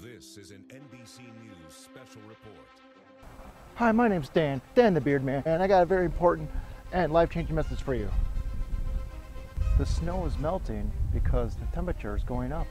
This is an NBC News special report. Hi, my name's Dan the Beard Man, and I got a very important and life-changing message for you. The snow is melting because the temperature is going up.